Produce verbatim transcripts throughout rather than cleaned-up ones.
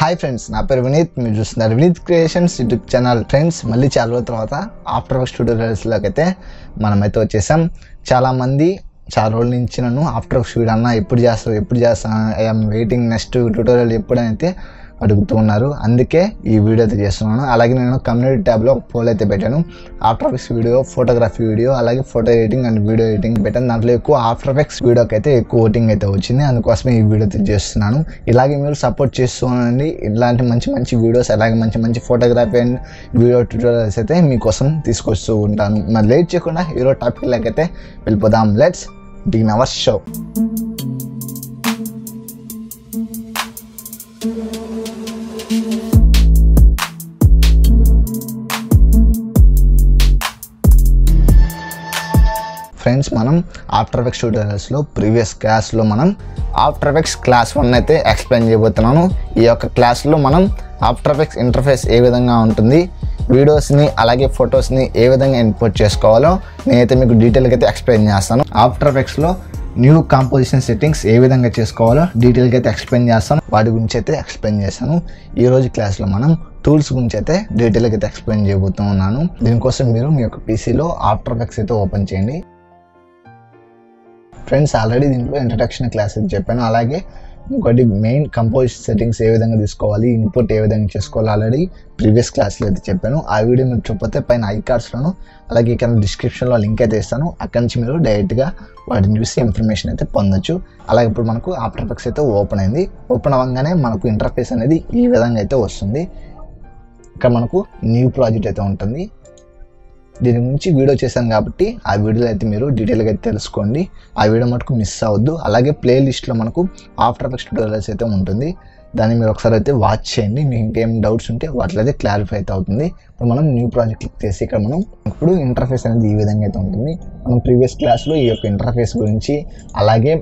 Hi friends ना पेर विनीत मैं चूंत Vineet creations YouTube channel friends मल्ली चाल रोज तरह आफ्टर एफेक्ट्स ट्यूटोरियल्स मनमैसे वच्चेसां चाला मंदी चाला रोज नुंचि नन्नु आफ्टर एफेक्ट्स वीडियो अन्ना एप्पुडु चेस्तावु एप्पुडु चेस्तावु I am waiting next tutorial एप्पुडैते అడుగుతున్నారు అందుకే ఈ వీడియో అయితే చేస్తున్నాను అలాగే నేను కమ్యూనిటీ ట్యాబ్ లో పోల్ అయితే పెట్టాను after effects video photography video అలాగే photo editing and video editing పెట్టాను దాంట్లో ఎక్కువ ఆఫ్టర్ ఎఫెక్ట్స్ వీడియోకి అయితే ఎక్కువ ఓటింగ్ అయితే వచ్చింది అందుకోసమే ఈ వీడియో అయితే చేస్తున్నాను ఇలాగే మీరు సపోర్ట్ చేస్తూనండి ఇలాంటి మంచి మంచి వీడియోస్ అలాగే మంచి మంచి ఫోటోగ్రఫీ అండ్ వీడియో ట్యూటోరియల్స్ అయితే మీ కోసం తీసుకొస్తూ ఉంటాను మరి లేట్ చేయకుండా ఈ రోజు టాపిక్ లోకి అయితే వెళ్ళిపోదాం let's begin our show friends मन after effects tutorials previous class मन आफ्टर एफेक्ट्स क्लास वन अच्छे एक्सप्लेन చేయబోతున్నాను ఈ యొక్క క్లాస్ లో మనం आफ्टर एफेक्ट्स इंटरफेस ఏ విధంగా ఉంటుంది वीडियोस ని అలాగే ఫోటోస్ ని ఏ విధంగా ఇన్పుట్ చేసుకోవాలో నేనైతే మీకు డీటెయిల్ గా అయితే ఎక్స్‌ప్లెయిన్ చేస్తాను आफ्टर एफेक्ट्स లో న్యూ కాంపోజిషన్ సెట్టింగ్స్ ఏ విధంగా చేసుకోవాలో డీటెయిల్ గా అయితే ఎక్స్‌ప్లెయిన్ చేస్తాను వాటి గురించి అయితే ఎక్స్‌ప్లెయిన్ చేశాను ఈ రోజు క్లాస్ లో మనం टूल्स गुरिंचैते डीटेल गा एक्सप्लेन चेयबोतुन्नानु दीनिकोसम मीरु मी योक्क पीसी लो आफ्टर एफेक्ट्स अयिते ओपन चेयंडी फ्रेंड्स ऑलरेडी दींట్లో इंट्रोडक्शन क्लास అని చెప్పాను అలాగే ఇంకొకటి మెయిన్ కంపోజిషన్ సెట్టింగ్స్ ఏ విధంగా తీసుకోవాలి ఇన్పుట్ ఏ విధంగా చేసుకోవాలి ఆల్రెడీ ప్రీవియస్ క్లాస్ లో అయితే చెప్పాను ఆ వీడియో మీరు చూడకపోతే పైన ఐ కార్డ్స్ లోను అలాగే ఇక్కడ డిస్క్రిప్షన్ లో లింక్ అయితే ఇస్తాను అక్కడ నుంచి మీరు డైరెక్ట్ గా వాటిని చూసి ఇన్ఫర్మేషన్ అయితే పొందొచ్చు అలాగే ఇప్పుడు మనకు ఆఫ్టర్ ఎఫెక్ట్స్ అయితే ఓపెన్ అయ్యింది ఓపెన్ అవ్వగానే మనకు ఇంటర్ఫేస్ అనేది ఈ విధంగా అయితే వస్తుంది ఇక్కడ మనకు న్యూ ప్రాజెక్ట్ అయితే ఉంటుంది దీని గురించి వీడియో చేశాను కాబట్టి ఆ వీడియోలో అయితే మీరు డీటెయిల్ గా తెలుసుకోండి ఆ వీడియో మటుకు మిస్ అవద్దు అలాగే ప్లే లిస్ట్ లో మనకు ఆఫ్టర్ ఎఫెక్ట్స్ ట్యూటోరియల్స్ అయితే ఉంటుంది దాన్ని మీరు ఒకసారి అయితే వాచ్ చేయండి మీకు ఇంకేం డౌట్స్ ఉంటే వాటిలైతే క్లారిఫై అయితే అవుతుంది ఇప్పుడు మనం న్యూ ప్రాజెక్ట్ క్లిక్ చేసి ఇక్కడ మనం ఇప్పుడు ఇంటర్ఫేస్ అనేది ఈ విధంగా అయితే ఉంటుంది మనం ప్రీవియస్ క్లాస్ లో ఈ యొక్క ఇంటర్ఫేస్ గురించి అలాగే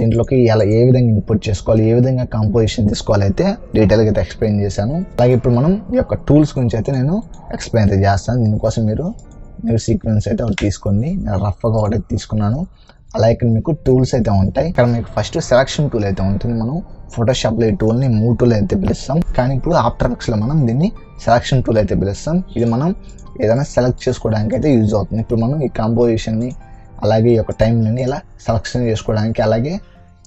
దీంట్లోకి ఎలా ఏ విధంగా ఇన్పుట్ చేసుకోవాలి ఏ విధంగా కాంపోజిషన్ తీసుకోవాలి అయితే డీటెయిల్ గా ఎక్స్‌ప్లెయిన్ చేశాను అలాగే ఇప్పుడు మనం ఈ యొక్క టూల్స్ గురించి అయితే నేను ఎక్స్‌ప్లెయిన్ అయితే చేస్తాను దీనికోసం మీరు మీరు సీక్వెన్స్ అయితే ఒకటి తీసుకోండి నేను రఫ్ గా ఒకటి తీసుకున్నాను అలా ఇక్కడ మీకు టూల్స్ అయితే ఉంటాయి ఇక్కడ మీకు ఫస్ట్ సెలక్షన్ టూల్ అయితే ఉంటుంది మనం ఫోటోషాప్ లో ఈ టూల్ ని మూవ్ టూల్ అయితే పిలుస్తాం కానీ ఇప్పుడు ఆఫ్టర్ ఎఫెక్ట్స్ లో మనం దీన్ని సెలక్షన్ టూల్ అయితే పిలుస్తాం ఇది మనం ఏదైనా సెలెక్ట్ చేసుకోవడానికి అయితే యూజ్ అవుతుంది ఇప్పుడు మనం ఈ కాంపోజిషన్ ని అలాగే ఈ యొక్క టైం ని ఇలా సెలక్షన్ చేసుకోవడానికి అలాగే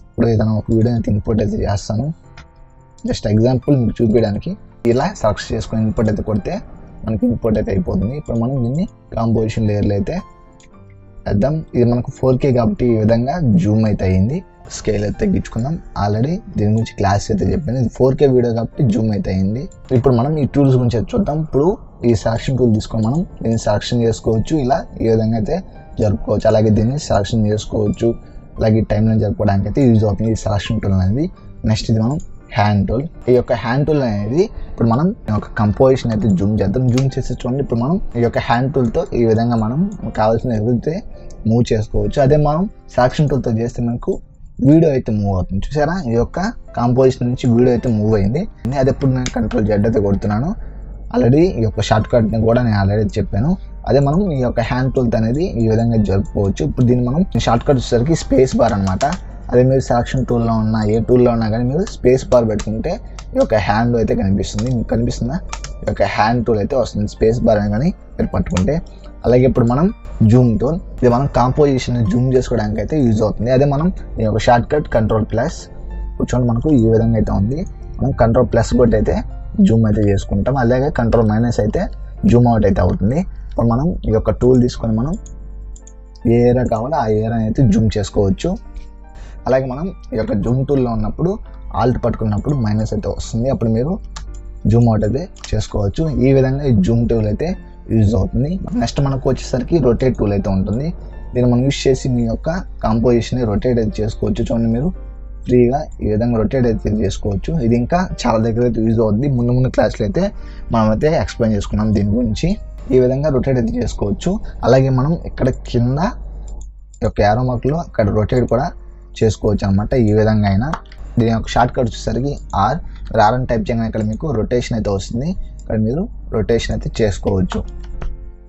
ఇప్పుడు ఏదైనా ఒక వీడియో అయితే ఇన్పుట్ అయితే చేస్తాను జస్ట్ ఎగ్జాంపుల్ మీకు చూపించడానికి ఇలా సెలెక్ట్ చేసుకొని ఇన్పుట్ అయితే కొడితే మనకి ఇన్పుట్ అయితే అయిపోతుంది ఇప్పుడు మనం దీన్ని కాంపోజిషన్ లేయర్లో అయితే వేద్దాం ఇది మనకు ఫోర్ కే కాబట్టి ఈ విధంగా జూమ్ అయితే అయింది స్కేల్ అయితే తగ్గించుకుందాం ఆల్రెడీ దీని గురించి క్లాస్ అయితే చెప్పాను ఇది ఫోర్ కే వీడియో కాబట్టి జూమ్ అయితే అయింది ఇప్పుడు మనం ఈ టూల్స్ గురించి చూద్దాం ఇప్పుడు ఈ సెలక్షన్ టూల్ తీసుకొని మనం దీన్ని సెలక్షన్ చేసుకోవచ్చు ఇలా ఈ విధంగా అయితే జరుపుకోవచ్చు అలాగే దీన్ని సెలక్షన్ చేసుకోవచ్చు అలాగే టైం లైన్ జరుపుకోవడానికి అయితే యూజ్ అవుతుంది ఈ సెలక్షన్ టూల్ అనేది నెక్స్ట్ ఇది మనం హ్యాండ్ టూల్ ఈ యొక్క హ్యాండ్ టూల్ అనేది ఇప్పుడు మనం ఒక కంపోజిషన్ అయితే జూమ్ చేద్దాం జూమ్ చేసి చూడండి ఇప్పుడు మనం ఈ యొక్క హ్యాండ్ టూల్తో ఈ విధంగా మనం కావాల్సిన ఎదుగుతే మూవ్ చేసుకోవచ్చు అదే మనం సెలక్షన్ టూల్తో చేస్తే మనకు వీడియో అయితే మూవ్ అవుతుంది చూసారా ఈ యొక్క కాంపోజిషన్ నుంచి వీడియో అయితే మూవ్ అయింది అది ఎప్పుడు నేను కంట్రోల్ జెడ్ అయితే కొడుతున్నాను ఆల్రెడీ ఈ యొక్క షార్ట్ కట్ని కూడా నేను ఆల్రెడీ చెప్పాను అదే మనం ఈ యొక్క హ్యాండ్ టూల్తో అనేది ఈ విధంగా జరుపుకోవచ్చు ఇప్పుడు దీన్ని మనం షార్ట్ కట్ వచ్చేసరికి స్పేస్ బార్ అనమాట అదే మీరు సెలక్షన్ టూల్లో ఉన్నా ఏ టూల్లో ఉన్నా కానీ మీరు స్పేస్ బార్ పెట్టుకుంటే ఈ యొక్క హ్యాండ్ అయితే కనిపిస్తుంది మీకు కనిపిస్తుందా ఈ యొక్క హ్యాండ్ టూల్ అయితే వస్తుంది స్పేస్ బార్ అని కానీ మీరు పట్టుకుంటే అలాగే ఇప్పుడు మనం జూమ్ టూల్ ఇది మనం కాంపోజిషన్ జూమ్ చేసుకోవడానికి అయితే యూజ్ అవుతుంది అదే మనం ఈ యొక్క షార్ట్ కట్ కంట్రోల్ ప్లస్ కూర్చోండి మనకు ఈ విధంగా అయితే ఉంది మనం కంట్రోల్ ప్లస్ కొట్టి అయితే జూమ్ అయితే చేసుకుంటాం అలాగే కంట్రోల్ మైనస్ అయితే జూమ్ అవుట్ అయితే అవుతుంది ఇప్పుడు మనం ఈ యొక్క టూల్ తీసుకొని మనం ఏ ఏరియా కావాలో ఆ ఏరియా అయితే జూమ్ చేసుకోవచ్చు అలాగే మనం ఈ యొక్క జూమ్ టూల్లో ఉన్నప్పుడు ఆల్ట్ పట్టుకున్నప్పుడు మైనస్ అయితే వస్తుంది అప్పుడు మీరు జూమ్ అవుట్ అయితే చేసుకోవచ్చు ఈ విధంగా ఈ జూమ్ టూల్ అయితే యూజ్ అవుతుంది నెక్స్ట్ మనకు వచ్చేసరికి రొటేట్ టూల్ అయితే ఉంటుంది దీన్ని మనం యూజ్ చేసి మీ యొక్క కాంపోజిషన్ని రొటేట్ అయితే చేసుకోవచ్చు చూడండి మీరు ఫ్రీగా ఈ విధంగా రొటేట్ అయితే చేసుకోవచ్చు ఇది ఇంకా చాలా దగ్గర అయితే యూజ్ అవుతుంది ముందు ముందు క్లాస్లో అయితే మనమైతే ఎక్స్ప్లెయిన్ చేసుకున్నాం దీని గురించి ఈ విధంగా రొటేట్ అయితే చేసుకోవచ్చు అలాగే మనం ఇక్కడ కింద ఈ యొక్క యారో మార్క్లో ఇక్కడ రొటేట్ కూడా చేసుకోవచ్చు అనమాట ఈ విధంగా అయినా దీని యొక్క షార్ట్ కట్ వచ్చేసరికి ఆర్ ఆర్ అని టైప్ చేయగానే ఇక్కడ మీకు రొటేషన్ అయితే వస్తుంది ఇక్కడ మీరు రొటేషన్ అయితే చేసుకోవచ్చు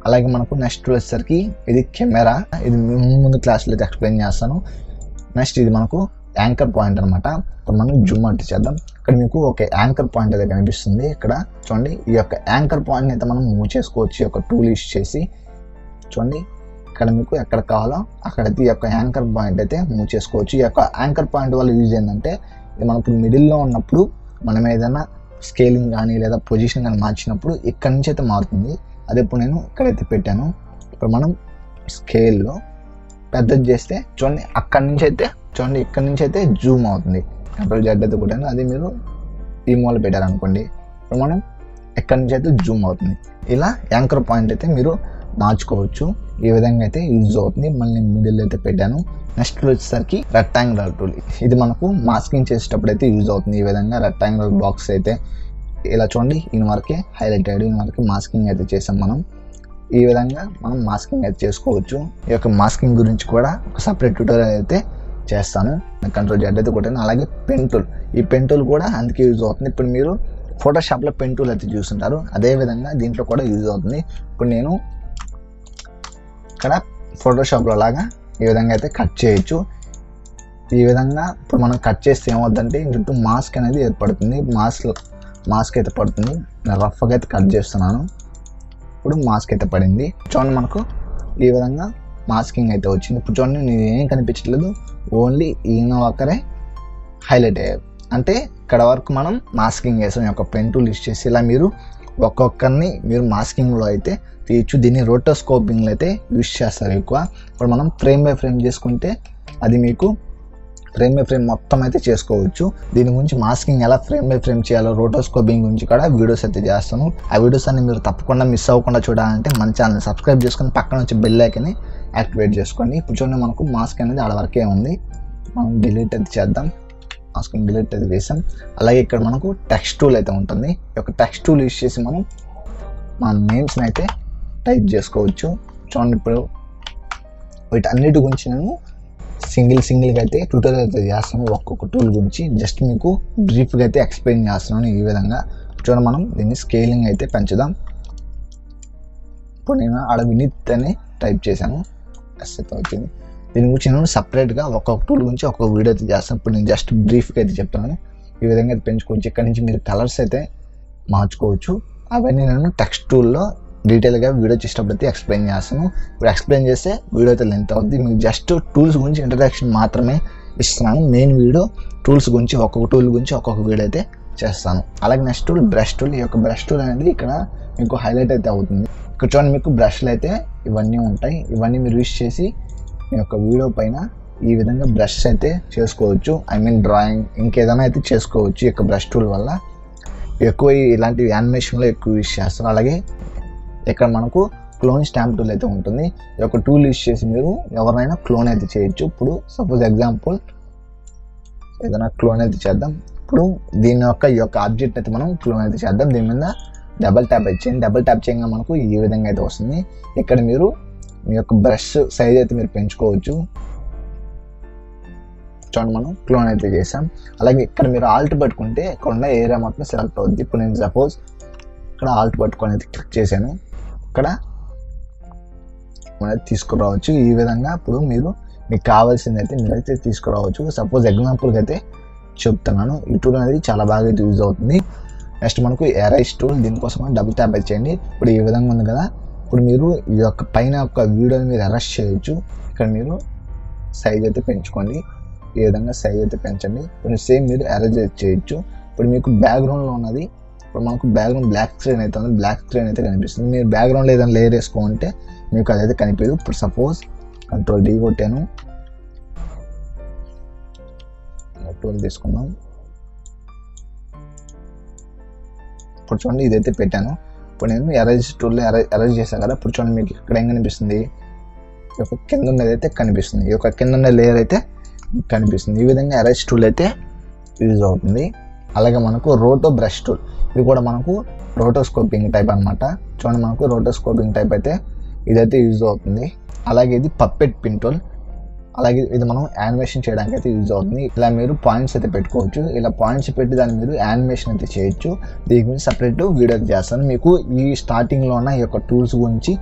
అలాగే మనకు నెక్స్ట్ వచ్చేసరికి ఇది కెమెరా ఇది ముందు క్లాస్లో అయితే ఎక్స్ప్లెయిన్ చేస్తాను నెక్స్ట్ ఇది మనకు యాంకర్ పాయింట్ అనమాట ఇప్పుడు మనం జూమ్ అవుట్ చేద్దాం ఇక్కడ ఇక్కడ మీకు ఒక యాంకర్ పాయింట్ అనేది కనిపిస్తుంది. ఇక్కడ చూడండి ఈ యొక్క యాంకర్ పాయింట్ అయితే మనం మూవ్ చేసుకోవచ్చు ఈ యొక్క టూల్ యూస్ చేసి. చూడండి ఇక్కడ మీకు ఎక్కడ కావాలో అక్కడైతే ఈ యొక్క యాంకర్ పాయింట్ అయితే మూవ్ చేసుకోవచ్చు. ఈ యొక్క యాంకర్ పాయింట్ వల్ల యూజ్ ఏంటంటే మనకు మిడిల్లో ఉన్నప్పుడు మనం ఏదైనా స్కేలింగ్ కానీ లేదా పొజిషన్ కానీ మార్చినప్పుడు ఇక్కడ నుంచి అయితే మారుతుంది. అది ఇప్పుడు నేను ఇక్కడైతే పెట్టాను. ఇప్పుడు మనం స్కేల్లో పెద్దది చేస్తే చూడండి అక్కడి నుంచి అయితే చూడండి ఇక్కడ నుంచి అయితే జూమ్ అవుతుంది. కంట్రోల్ జెడ్ అయితే కొట్టాను. అది మీరు ఈ మూల పెట్టారనుకోండి ఇప్పుడు మనం ఎక్కడి నుంచి అయితే జూమ్ అవుతుంది. ఇలా యాంకర్ పాయింట్ అయితే మీరు మార్చుకోవచ్చు. ఈ విధంగా అయితే యూజ్ అవుతుంది. మళ్ళీ మిడిల్ అయితే పెట్టాను. నెక్స్ట్ వచ్చేసరికి రెక్టాంగులర్ టూల్. ఇది మనకు మాస్కింగ్ చేసేటప్పుడు అయితే యూజ్ అవుతుంది. ఈ విధంగా రెక్టాంగులర్ బాక్స్ అయితే ఇలా చూడండి ఈయన వరకే హైలైట్ అయ్యాడు. ఈయన వరకు మాస్కింగ్ అయితే చేసాం మనం. ఈ విధంగా మనం మాస్కింగ్ అయితే చేసుకోవచ్చు. ఈ యొక్క మాస్కింగ్ గురించి కూడా ఒక సపరేట్ ట్యూటోరియల్ అయితే చేస్తాను. కంట్రోల్ జెడ్ అయితే కొట్టాను. అలాగే పెన్ టూల్. ఈ పెన్ టూల్ కూడా అందుకే యూజ్ అవుతుంది. ఇప్పుడు మీరు ఫోటోషాప్లో పెన్ టూల్ అయితే చూస్తుంటారు, అదేవిధంగా దీంట్లో కూడా యూజ్ అవుతుంది. ఇప్పుడు నేను ఇక్కడ ఫోటోషాప్లో లాగా ఈ విధంగా అయితే కట్ చేయొచ్చు. ఈ విధంగా ఇప్పుడు మనం కట్ చేస్తే ఏమవుతుందంటే చుట్టూ మాస్క్ అనేది ఏర్పడుతుంది. మాస్క్ మాస్క్ అయితే పడుతుంది. రఫ్గా అయితే కట్ చేస్తున్నాను. ఇప్పుడు మాస్క్ అయితే పడింది. చూడండి మనకు ఈ విధంగా మాస్కింగ్ అయితే వచ్చింది. ఇప్పుడు చూడండి నేను ఏం కనిపించట్లేదు, ఓన్లీ ఈయన ఒకరే హైలైట్ అయ్యారు. అంటే ఇక్కడ వరకు మనం మాస్కింగ్ చేసాం యొక్క పెన్ టూల్ యూస్ చేసి. ఇలా మీరు ఒక్కొక్కరిని మీరు మాస్కింగ్లో అయితే తీయచ్చు. దీన్ని రోటోస్కోపింగ్లో అయితే యూస్ చేస్తారు ఎక్కువ. ఇప్పుడు మనం ఫ్రేమ్ బై ఫ్రేమ్ చేసుకుంటే అది మీకు ఫ్రేమ్ బై ఫ్రేమ్ మొత్తం అయితే చేసుకోవచ్చు. దీని గురించి మాస్కింగ్ ఎలా ఫ్రేమ్ బై ఫ్రేమ్ చేయాలో రోటోస్కోపింగ్ గురించి కూడా వీడియోస్ అయితే చేస్తాను. ఆ వీడియోస్ అన్ని మీరు తప్పకుండా మిస్ అవ్వకుండా చూడాలంటే మన ఛానల్ సబ్స్క్రైబ్ చేసుకుని పక్కన వచ్చి బెల్ ఐకాన్ని యాక్టివేట్ చేసుకోండి. ఇప్పుడు చూడండి మనకు మాస్క్ అనేది ఆడ వరకే ఉంది. మనం డిలీట్ అయితే చేద్దాం. మాస్క్ని డిలీట్ అయితే చేసాం. అలాగే ఇక్కడ మనకు టెక్స్ట్ టూల్ అయితే ఉంటుంది. ఈ యొక్క టెక్స్ట్ టూల్ యూస్ చేసి మనం మన నేమ్స్ని అయితే టైప్ చేసుకోవచ్చు. చూడండి ఇప్పుడు వీటన్నిటి గురించి నేను సింగిల్ సింగిల్గా అయితే ట్యూటోరియల్ అయితే చేస్తాను. ఒక్కొక్క టూల్ గురించి జస్ట్ మీకు బ్రీఫ్గా అయితే ఎక్స్ప్లెయిన్ చేస్తున్నాను. ఈ విధంగా చూడండి మనం దీన్ని స్కేలింగ్ అయితే పెంచుదాం. ఇప్పుడు నేను ఆడ వినీత్ అని టైప్ చేశాను. ఎస్ అయితే వచ్చింది. దీని గురించి నేను సపరేట్గా ఒక్కొక్క టూల్ గురించి ఒక్కొక్క వీడియో అయితే చేస్తాను. ఇప్పుడు నేను జస్ట్ బ్రీఫ్గా అయితే చెప్తాను. ఈ విధంగా అయితే పెంచుకోవచ్చు. ఇక్కడ నుంచి మీరు కలర్స్ అయితే మార్చుకోవచ్చు. అవన్నీ నేను టెక్స్ట్ టూల్లో డీటెయిల్గా వీడియో చేసేటప్పుడు అయితే ఎక్స్ప్లెయిన్ చేస్తాను. ఇప్పుడు ఎక్స్ప్లెయిన్ చేస్తే వీడియో అయితే లెంత్ అవుతుంది. మీకు జస్ట్ టూల్స్ గురించి ఇంట్రడక్షన్ మాత్రమే ఇస్తున్నాను. మెయిన్ వీడియో టూల్స్ గురించి ఒక్కొక్క టూల్ గురించి ఒక్కొక్క వీడియో అయితే చేస్తాను. అలాగే నెక్స్ట్ టూల్ బ్రష్ టూల్. ఈ యొక్క బ్రష్ టూల్ అనేది ఇక్కడ మీకు హైలైట్ అయితే అవుతుంది. ఇక్కడ చూడండి మీకు బ్రష్లు అయితే ఇవన్నీ ఉంటాయి. ఇవన్నీ మీరు యూస్ చేసి మీ యొక్క వీడియో పైన ఈ విధంగా బ్రష్ అయితే చేసుకోవచ్చు. ఐ మీన్ డ్రాయింగ్ ఇంకేదైనా అయితే చేసుకోవచ్చు. ఈ యొక్క బ్రష్ టూల్ వల్ల ఎక్కువ ఇలాంటి యానిమేషన్లో ఎక్కువ యూస్ చేస్తారు. అలాగే ఇక్కడ మనకు క్లోన్ స్టాంప్ టూల్ అయితే ఉంటుంది. ఈ యొక్క టూల్ యూస్ చేసి మీరు ఎవరైనా క్లోన్ అయితే చేయొచ్చు. ఇప్పుడు సపోజ్ ఎగ్జాంపుల్ ఏదైనా క్లోన్ అయితే చేద్దాం. ఇప్పుడు దీని యొక్క ఈ యొక్క ఆబ్జెక్ట్ అయితే మనం క్లోన్ అయితే చేద్దాం. దీని మీద డబల్ ట్యాప్ చేయండి. డబల్ ట్యాప్ చేయగా మనకు ఈ విధంగా అయితే వస్తుంది. ఇక్కడ మీరు మీ యొక్క బ్రష్ సైజ్ అయితే మీరు పెంచుకోవచ్చు. చూడండి మనం క్లోన్ అయితే చేసాం. అలాగే ఇక్కడ మీరు ఆల్ట్ పట్టుకుంటే ఇక్కడ ఉన్న ఏరియా మొత్తం సెలెక్ట్ అవుతుంది. ఇప్పుడు నేను సపోజ్ ఇక్కడ ఆల్ట్ పట్టుకొని అయితే క్లిక్ చేశాను. ఇక్కడ మనం తీసుకురావచ్చు. ఈ విధంగా ఇప్పుడు మీరు మీకు కావాల్సింది అయితే మీరైతే తీసుకురావచ్చు. సపోజ్ ఎగ్జాంపుల్కి అయితే చెప్తున్నాను. ఈ టూల్ అనేది చాలా బాగా అయితే యూజ్ అవుతుంది. నెక్స్ట్ మనకు ఎరైజ్ టూల్. దీనికోసం డబుల్ ట్యాప్ చేయండి. ఇప్పుడు ఈ విధంగా ఉంది కదా. ఇప్పుడు మీరు ఈ యొక్క పైన యొక్క వీడియోని మీరు అరెస్ట్ చేయొచ్చు. ఇక్కడ మీరు సైజ్ అయితే పెంచుకోండి. ఈ విధంగా సైజ్ అయితే పెంచండి. ఇప్పుడు సేమ్ మీరు అరెస్ట్ చేయొచ్చు. ఇప్పుడు మీకు బ్యాక్గ్రౌండ్లో ఉన్నది ఇప్పుడు మనకు బ్యాక్గ్రౌండ్ బ్లాక్ స్క్రీన్ అయితే ఉంది. బ్లాక్ స్క్రీన్ అయితే కనిపిస్తుంది. మీరు బ్యాక్గ్రౌండ్లో ఏదైనా లేయర్ వేసుకోమంటే మీకు అదైతే కనిపించదు. ఇప్పుడు సపోజ్ కంట్రోల్ డీ కొట్టాను. టూల్ తీసుకున్నాం. ఇప్పుడు చూడండి ఇదైతే పెట్టాను. ఇప్పుడు నేను అరేజ్ టూల్లో అరే అరేజ్ చేశాను కదా. ఇప్పుడు చూడండి మీకు ఇక్కడ ఏం కనిపిస్తుంది, ఒక కింద ఉన్నది అయితే కనిపిస్తుంది. ఈ యొక్క కింద ఉన్న లేయర్ అయితే కనిపిస్తుంది. ఈ విధంగా అరేజ్ టూల్ అయితే యూజ్ అవుతుంది. అలాగే మనకు రోటో బ్రష్ టూల్. ఇది కూడా మనకు రోటోస్కోపింగ్ టైప్ అనమాట. చూడండి మనకు రోటోస్కోపింగ్ టైప్ అయితే ఇదైతే యూజ్ అవుతుంది. అలాగే ఇది పప్పెట్ పిన్ టూల్. అలాగే ఇది మనం యానిమేషన్ చేయడానికి అయితే యూజ్ అవుతుంది. ఇలా మీరు పాయింట్స్ అయితే పెట్టుకోవచ్చు, ఇలా పాయింట్స్ పెట్టి దాన్ని మీరు యానిమేషన్ అయితే చేయొచ్చు. దీని గురించి సపరేట్ వీడియో చేస్తాను, మీకు ఈ స్టార్టింగ్లో ఉన్న ఈ యొక్క టూల్స్ గురించి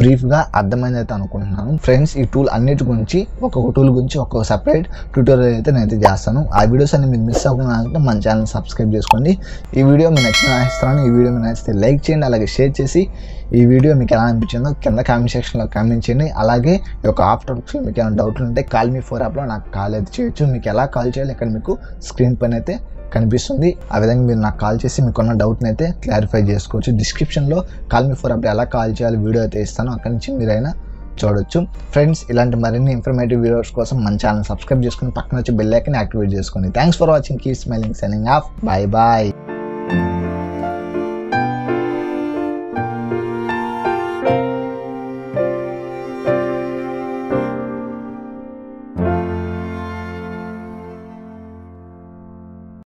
బ్రీఫ్గా అర్థమైంది అయితే అనుకుంటున్నాను. ఫ్రెండ్స్ ఈ టూల్ అన్నిటి గురించి ఒక్కొక్క టూల్ గురించి ఒక్కొక్క సపరేట్ ట్యూటోరియల్ అయితే నేనైతే చేస్తాను. ఆ వీడియోస్ అన్ని మీరు మిస్ అవ్వకుండా అంటే మన ఛానల్ సబ్స్క్రైబ్ చేసుకోండి. ఈ వీడియో మీకు నచ్చిన ఇస్తాను, ఈ వీడియో మీకు నచ్చితే లైక్ చేయండి, అలాగే షేర్ చేసి ఈ వీడియో మీకు ఎలా అనిపించిందో కింద కామెంట్ సెక్షన్లో కామెంట్ చేయండి. అలాగే ఈ యొక్క ఆఫ్టర్ ఎఫెక్ట్స్లో మీకు ఏమైనా డౌట్లు ఉంటే కాల్ మీ ఫోర్ యాప్లో నాకు కాల్ అయితే చేయొచ్చు. మీకు ఎలా కాల్ చేయాలి ఇక్కడ మీకు స్క్రీన్ పైన అయితే కనిపిస్తుంది, ఆ విధంగా మీరు నాకు కాల్ చేసి మీకున్న డౌట్ని అయితే క్లారిఫై చేసుకోవచ్చు. డిస్క్రిప్షన్లో కాల్ మీ ఫోర్ యాప్లో ఎలా కాల్ చేయాలి వీడియో అయితే ఇస్తాను, అక్కడి నుంచి మీరైనా చూడొచ్చు. ఫ్రెండ్స్ ఇలాంటి మరిన్ని ఇన్ఫర్మేటివ్ వీడియోస్ కోసం మన ఛానల్ సబ్స్క్రైబ్ చేసుకుని పక్కన వచ్చి బెల్ ఐకాన్ యాక్టివేట్ చేసుకోండి. Thanks for watching, keep smiling, signing off, bye bye.